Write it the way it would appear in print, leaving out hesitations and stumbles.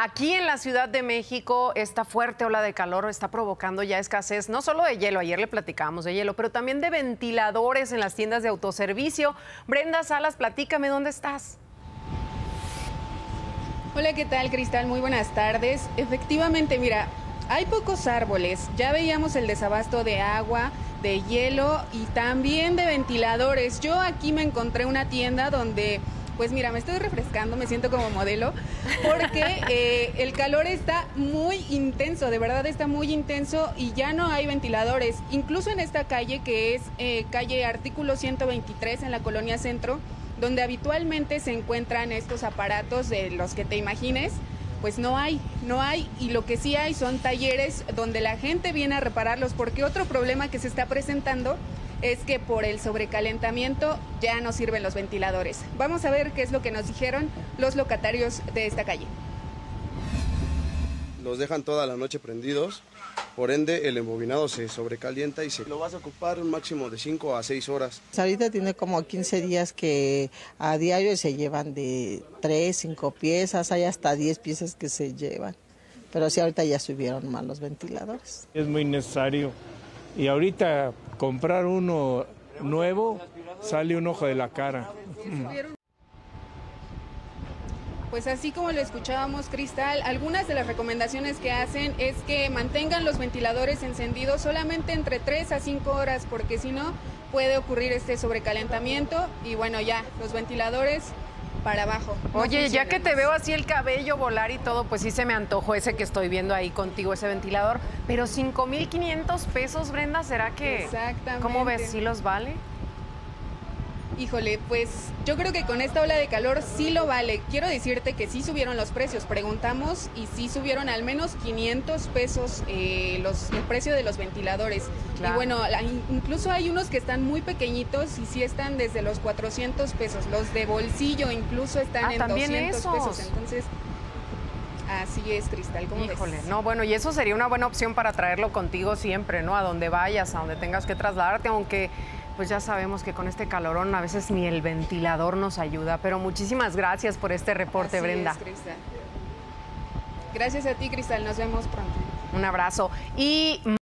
Aquí en la Ciudad de México esta fuerte ola de calor está provocando ya escasez no solo de hielo, ayer le platicábamos de hielo, pero también de ventiladores en las tiendas de autoservicio. Brenda Salas, platícame, ¿dónde estás? Hola, ¿qué tal, Cristal? Muy buenas tardes. Efectivamente, mira, hay pocos árboles. Ya veíamos el desabasto de agua, de hielo y también de ventiladores. Yo aquí me encontré una tienda donde, pues mira, me estoy refrescando, me siento como modelo, porque el calor está muy intenso, de verdad está muy intenso y ya no hay ventiladores. Incluso en esta calle, que es calle Artículo 123 en la Colonia Centro, donde habitualmente se encuentran estos aparatos de los que te imagines, pues no hay, y lo que sí hay son talleres donde la gente viene a repararlos, porque otro problema que se está presentando es que por el sobrecalentamiento ya no sirven los ventiladores. Vamos a ver qué es lo que nos dijeron los locatarios de esta calle. Los dejan toda la noche prendidos, por ende el embobinado se sobrecalienta y se lo vas a ocupar un máximo de 5 a 6 horas. Ahorita tiene como 15 días que a diario se llevan de 3, 5 piezas, hay hasta 10 piezas que se llevan, pero sí ahorita ya subieron más los ventiladores. Es muy necesario y ahorita comprar uno nuevo sale un ojo de la cara. Pues así como lo escuchábamos, Cristal, algunas de las recomendaciones que hacen es que mantengan los ventiladores encendidos solamente entre 3 a 5 horas, porque si no puede ocurrir este sobrecalentamiento y bueno, ya los ventiladores para abajo. Oye, ya que te veo así el cabello volar y todo, pues sí se me antojó ese que estoy viendo ahí contigo, ese ventilador, pero 5,500 pesos, Brenda, ¿será que? Exactamente. ¿Cómo ves? ¿Sí los vale? Híjole, pues yo creo que con esta ola de calor sí lo vale. Quiero decirte que sí subieron los precios, preguntamos y sí subieron al menos 500 pesos el precio de los ventiladores. Claro. Y bueno, incluso hay unos que están muy pequeñitos y sí están desde los 400 pesos. Los de bolsillo incluso están en 200 esos. Pesos. Entonces, así es, Cristal, ¿cómo ves? Híjole, no, bueno, y eso sería una buena opción para traerlo contigo siempre, ¿no? A donde vayas, a donde tengas que trasladarte, aunque pues ya sabemos que con este calorón a veces ni el ventilador nos ayuda, pero muchísimas gracias por este reporte. Así, Brenda. Es, Cristal. Gracias a ti, Cristal, nos vemos pronto. Un abrazo. Y